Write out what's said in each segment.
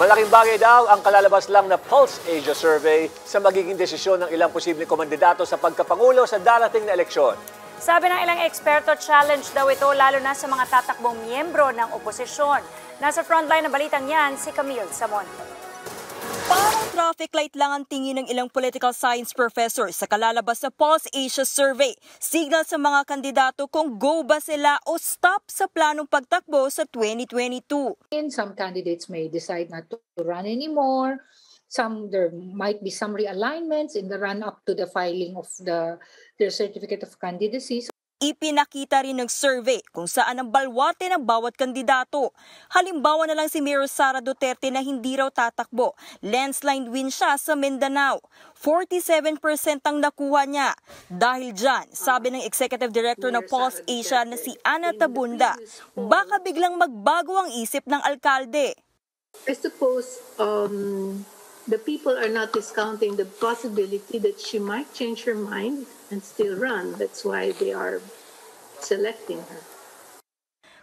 Malaking bagay daw ang kalalabas lang na Pulse Asia survey sa magiging desisyon ng ilang posibleng kumandidato sa pagkapangulo sa darating na eleksyon. Sabi ng ilang eksperto, challenge daw ito lalo na sa mga tatakbong miyembro ng oposisyon. Nasa frontline na balitang yan si Camille Samonte. Parang traffic light lang ang tingin ng ilang political science professor sa kalalabas na Pulse Asia survey. Signal sa mga kandidato kung go ba sila o stop sa planong pagtakbo sa 2022. And some candidates may decide not to run anymore. There might be some realignments in the run-up to the filing of their certificate of candidacy. Ipinakita rin ng survey kung saan ang balwarte ng bawat kandidato. Halimbawa na lang si Mayor Sara Duterte na hindi raw tatakbo. Landslide win siya sa Mindanao. 47% ang nakuha niya. Dahil dyan, sabi ng Executive Director ng Pulse Asia na si Ana Tabunda, baka biglang magbago ang isip ng alkalde. I suppose the people are not discounting the possibility that she might change her mind and still run. That's why they are selecting her.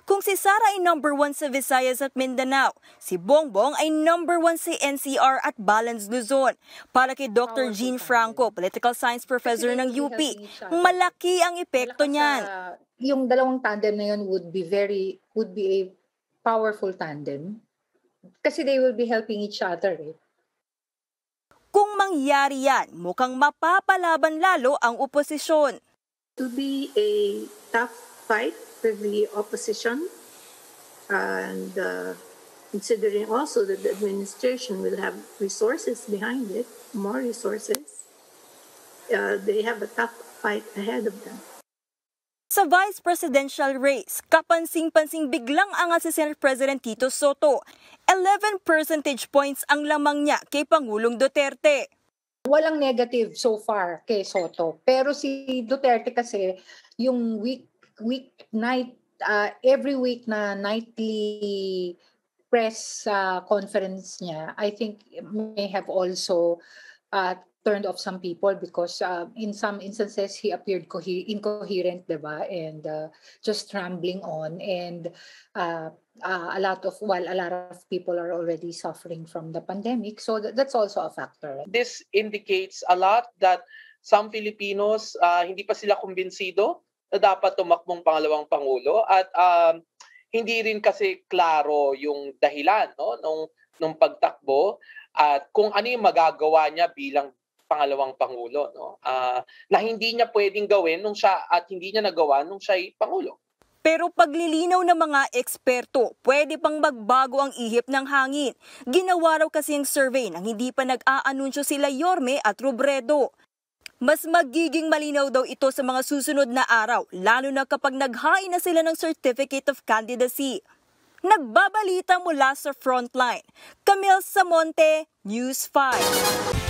Kung si Sara ay number 1 sa Visayas at Mindanao, si Bongbong ay number 1 sa NCR at Balance Luzon. Para kay Dr. Jean Franco, political science professor ng UP, malaki ang epekto niyan. Yung dalawang tandem na yun would be a powerful tandem kasi they will be helping each other. Kung mangyari yan, mukhang mapapalaban lalo ang oposisyon. To be a tough fight with the opposition and considering also that the administration will have resources behind it, more resources, they have a tough fight ahead of them. Sa vice presidential race, kapansing-pansing biglang angas si Senate President Tito Sotto. 11 percentage points ang lamang niya kay Pangulong Duterte. Walang negative so far kay Sotto. Pero si Duterte kasi yung every week na nightly press conference niya, I think may have also turned off some people because in some instances he appeared incoherent, diba? And just rambling on, and a lot of people are already suffering from the pandemic, so that's also a factor. This indicates a lot that some Filipinos hindi pa sila kumbinsido na dapat tumakbong pangalawang pangulo, at hindi rin kasi klaro yung dahilan, no, nung pagtakbo at kung ano yung magagawa niya bilang pangalawang pangulo, no? Na hindi niya pwedeng gawin nung siya at hindi niya nagawa nung siya ay pangulo. Pero paglilinaw ng mga eksperto, pwede pang magbago ang ihip ng hangin. Ginawa raw kasi ang survey nang hindi pa nag-aanunsyo sila Yorme at Robredo. Mas magiging malinaw daw ito sa mga susunod na araw, lalo na kapag naghain na sila ng Certificate of Candidacy. Nagbabalita mula sa Frontline, Camille Samonte, News 5.